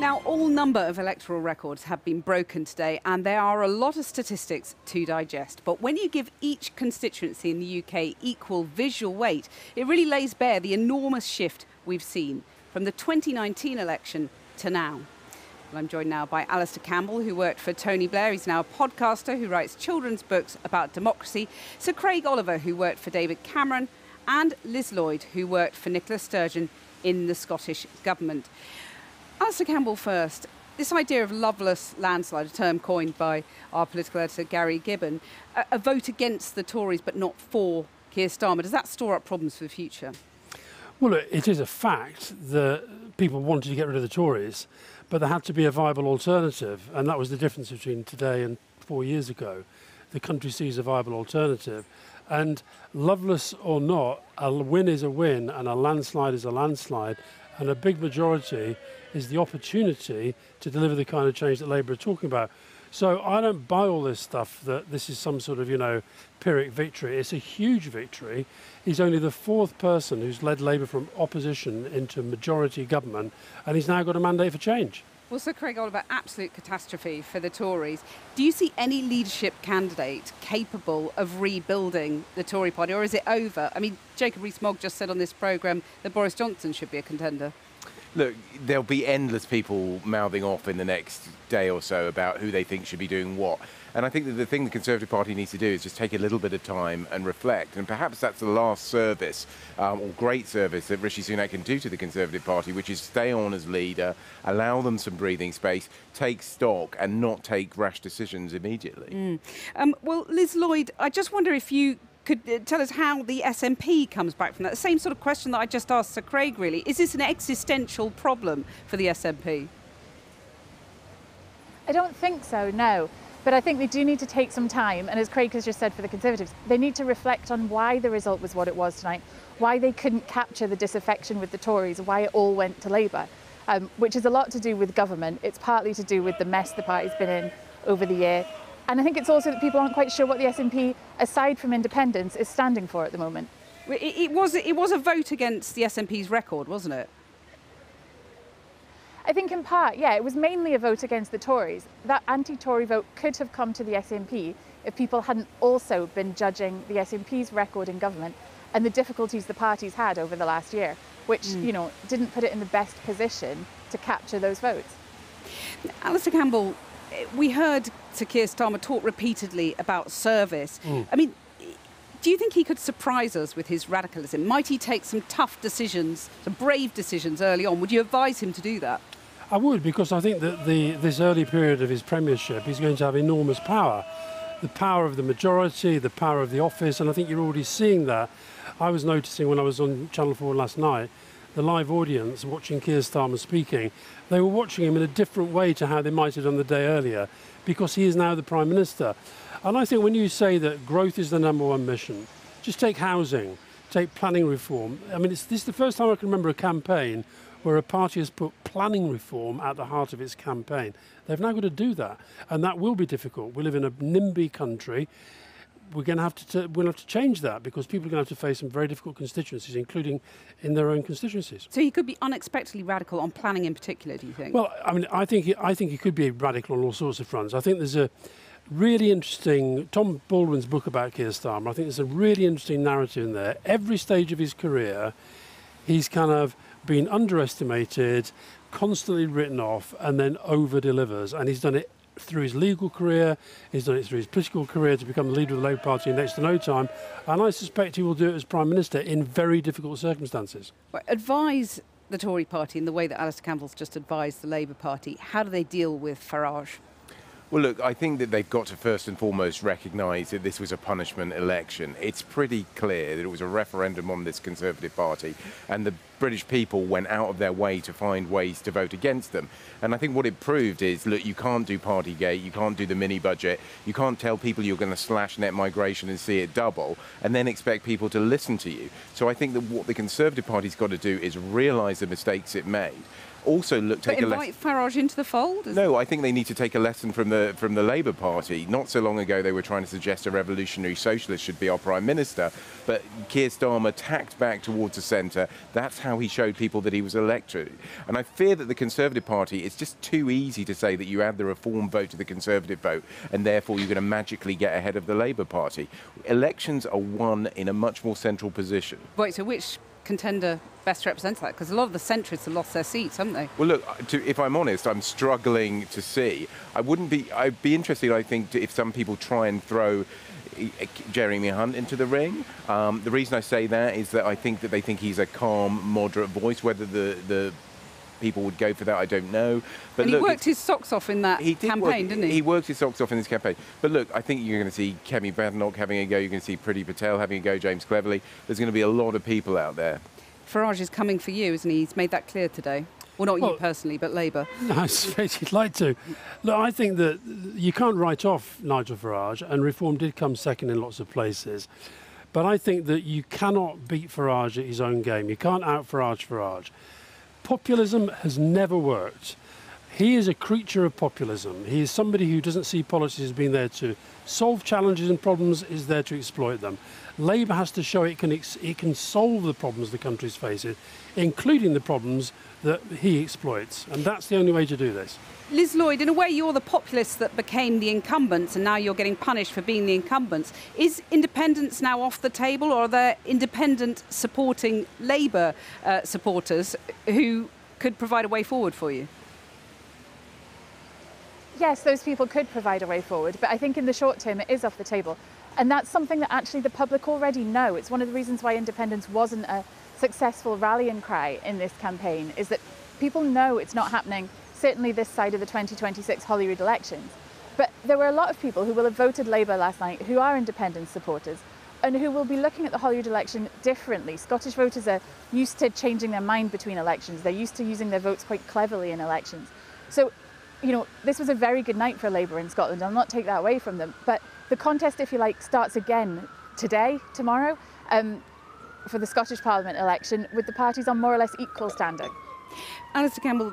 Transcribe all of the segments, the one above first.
Now, all number of electoral records have been broken today, and there are a lot of statistics to digest. But when you give each constituency in the UK equal visual weight, it really lays bare the enormous shift we've seen from the 2019 election to now. Well, I'm joined now by Alastair Campbell, who worked for Tony Blair. He's now a podcaster who writes children's books about democracy. Sir Craig Oliver, who worked for David Cameron, and Liz Lloyd, who worked for Nicola Sturgeon in the Scottish Government. Alastair Campbell first. This idea of loveless landslide, a term coined by our political editor Gary Gibbon, a vote against the Tories but not for Keir Starmer, does that store up problems for the future? Well, it is a fact that people wanted to get rid of the Tories, but there had to be a viable alternative, and that was the difference between today and 4 years ago. The country sees a viable alternative, and loveless or not, a win is a win and a landslide is a landslide, and a big majority is the opportunity to deliver the kind of change that Labour are talking about. So I don't buy all this stuff that this is some sort of, you know, Pyrrhic victory. It's a huge victory. He's only the fourth person who's led Labour from opposition into majority government, and he's now got a mandate for change. Well, Sir Craig Oliver, absolute catastrophe for the Tories. Do you see any leadership candidate capable of rebuilding the Tory party, or is it over? I mean, Jacob Rees-Mogg just said on this programme that Boris Johnson should be a contender. Look, there'll be endless people mouthing off in the next day or so about who they think should be doing what. And I think that the thing the Conservative Party needs to do is just take a little bit of time and reflect. And perhaps that's the last service, or great service, that Rishi Sunak can do to the Conservative Party, which is stay on as leader, allow them some breathing space, take stock and not take rash decisions immediately. Well, Liz Lloyd, I just wonder if you could tell us how the SNP comes back from that. The same sort of question that I just asked Sir Craig, really. Is this an existential problem for the SNP? I don't think so, no. But I think they do need to take some time. And as Craig has just said for the Conservatives, they need to reflect on why the result was what it was tonight, why they couldn't capture the disaffection with the Tories, why it all went to Labour, which is a lot to do with government. It's partly to do with the mess the party's been in over the year. And I think it's also that people aren't quite sure what the SNP, aside from independence, is standing for at the moment. It was a vote against the SNP's record, wasn't it? I think in part, yeah. It was mainly a vote against the Tories. That anti-Tory vote could have come to the SNP if people hadn't also been judging the SNP's record in government and the difficulties the party's had over the last year, which, you know, didn't put it in the best position to capture those votes. Alastair Campbell, we heard Sir Keir Starmer talk repeatedly about service. I mean, do you think he could surprise us with his radicalism? Might he take some tough decisions, some brave decisions early on? Would you advise him to do that? I would, because I think that this early period of his premiership, he's going to have enormous power. The power of the majority, the power of the office, and I think you're already seeing that. I was noticing when I was on Channel 4 last night, the live audience watching Keir Starmer speaking, they were watching him in a different way to how they might have done the day earlier, because he is now the Prime Minister. And I think when you say that growth is the number one mission, just take housing, take planning reform. I mean, this is the first time I can remember a campaign where a party has put planning reform at the heart of its campaign. They've now got to do that, and that will be difficult. We live in a NIMBY country. We're going to have to change that, because people are going to have to face some very difficult constituencies, including in their own constituencies. So he could be unexpectedly radical on planning in particular, do you think? Well, I mean, I think he could be radical on all sorts of fronts. I think there's a really interesting... Tom Baldwin's book about Keir Starmer, I think there's a really interesting narrative in there. Every stage of his career, he's kind of been underestimated, constantly written off, and then over-delivers, and he's done it through his legal career, he's done it through his political career to become the leader of the Labour Party in next to no time, and I suspect he will do it as Prime Minister in very difficult circumstances. Well, advise the Tory Party in the way that Alastair Campbell's just advised the Labour Party. How do they deal with Farage? Well, look, I think that they've got to first and foremost recognise that this was a punishment election. It's pretty clear that it was a referendum on this Conservative Party, and the British people went out of their way to find ways to vote against them. And I think what it proved is, look, you can't do Partygate, you can't do the mini-budget, you can't tell people you're going to slash net migration and see it double, and then expect people to listen to you. So I think that what the Conservative Party's got to do is realise the mistakes it made. Also, look, take a lesson. Invite Farage into the fold? No, I think they need to take a lesson from the Labour Party. Not so long ago, they were trying to suggest a revolutionary socialist should be our Prime Minister, but Keir Starmer tacked back towards the centre. That's how how he showed people that he was elected. And I fear that the Conservative Party, it's just too easy to say that you add the Reform vote to the Conservative vote and therefore you're going to magically get ahead of the Labour Party. Elections are won in a much more central position. Right, so which contender best represents that? Because a lot of the centrists have lost their seats, haven't they? Well, look, if I'm honest, I'm struggling to see. I'd be interested, I think, if some people try and throw Jeremy Hunt into the ring. The reason I say that is that I think that they think he's a calm, moderate voice. Whether the people would go for that, I don't know. But and look, he worked his socks off in that campaign, didn't he? He worked his socks off in this campaign. But look, I think you're going to see Kemi Badenoch having a go. You're going to see Priti Patel having a go, James Cleverly. There's going to be a lot of people out there. Farage is coming for you, isn't he? He's made that clear today. Well, not you personally, but Labour. No, I suppose he'd like to. Look, I think that you can't write off Nigel Farage, and Reform did come second in lots of places. But I think that you cannot beat Farage at his own game. You can't out-Farage Farage. Populism has never worked. He is a creature of populism. He is somebody who doesn't see policies as being there to solve challenges and problems, is there to exploit them. Labour has to show it can solve the problems the country's faces, including the problems that he exploits. And that's the only way to do this. Liz Lloyd, in a way, you're the populists that became the incumbents, and now you're getting punished for being the incumbents. Is independence now off the table, or are there independent supporting Labour supporters who could provide a way forward for you? Yes, those people could provide a way forward, but I think in the short term it is off the table. And that's something that actually the public already know. It's one of the reasons why independence wasn't a successful rallying cry in this campaign, is that people know it's not happening, certainly this side of the 2026 Holyrood elections. But there were a lot of people who will have voted Labour last night who are independence supporters and who will be looking at the Holyrood election differently. Scottish voters are used to changing their mind between elections. They're used to using their votes quite cleverly in elections. So, you know, this was a very good night for Labour in Scotland. I'll not take that away from them. But the contest, if you like, starts again today, tomorrow, for the Scottish Parliament election, with the parties on more or less equal standing. Alastair Campbell,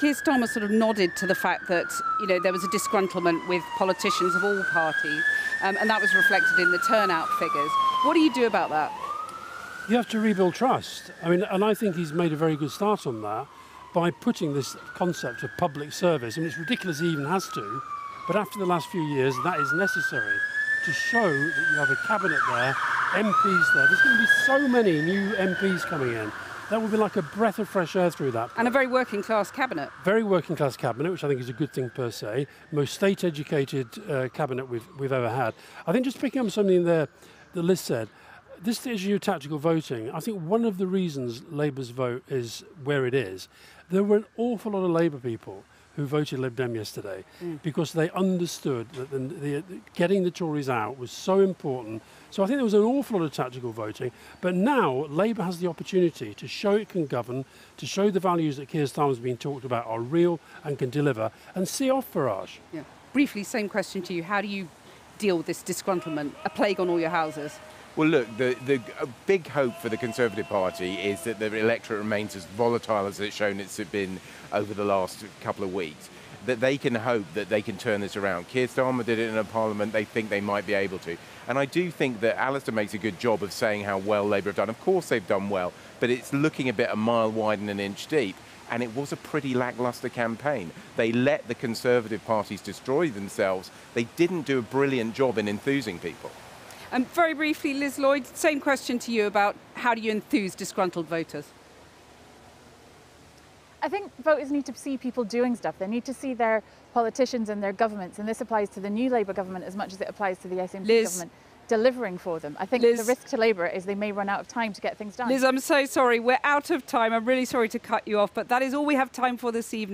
Keir Starmer sort of nodded to the fact that, you know, there was a disgruntlement with politicians of all parties, and that was reflected in the turnout figures. What do you do about that? You have to rebuild trust. I mean, and I think he's made a very good start on that, by putting this concept of public service, and it's ridiculous he even has to, but after the last few years that is necessary to show that you have a cabinet there, MPs there. There's going to be so many new MPs coming in. That will be like a breath of fresh air through that. And a very working-class cabinet. Very working-class cabinet, which I think is a good thing per se. Most state-educated cabinet we've ever had. I think just picking up something there that Liz said, this issue of tactical voting, I think one of the reasons Labour's vote is where it is, there were an awful lot of Labour people who voted Lib Dem yesterday because they understood that getting the Tories out was so important. So I think there was an awful lot of tactical voting. But now Labour has the opportunity to show it can govern, to show the values that Keir Starmer's been talked about are real and can deliver, and see off Farage. Yeah. Briefly, same question to you. How do you deal with this disgruntlement, a plague on all your houses? Well, look, the big hope for the Conservative Party is that the electorate remains as volatile as it's shown it's been over the last couple of weeks, that they can hope that they can turn this around. Keir Starmer did it in a parliament. They think they might be able to. And I do think that Alastair makes a good job of saying how well Labour have done. Of course they've done well, but it's looking a bit a mile wide and an inch deep. And it was a pretty lackluster campaign. They let the Conservative parties destroy themselves. They didn't do a brilliant job in enthusing people. And very briefly, Liz Lloyd, same question to you about how do you enthuse disgruntled voters? I think voters need to see people doing stuff. They need to see their politicians and their governments, and this applies to the new Labour government as much as it applies to the SNP government, delivering for them. I think the risk to Labour is they may run out of time to get things done. Liz, I'm so sorry. We're out of time. I'm really sorry to cut you off, but that is all we have time for this evening.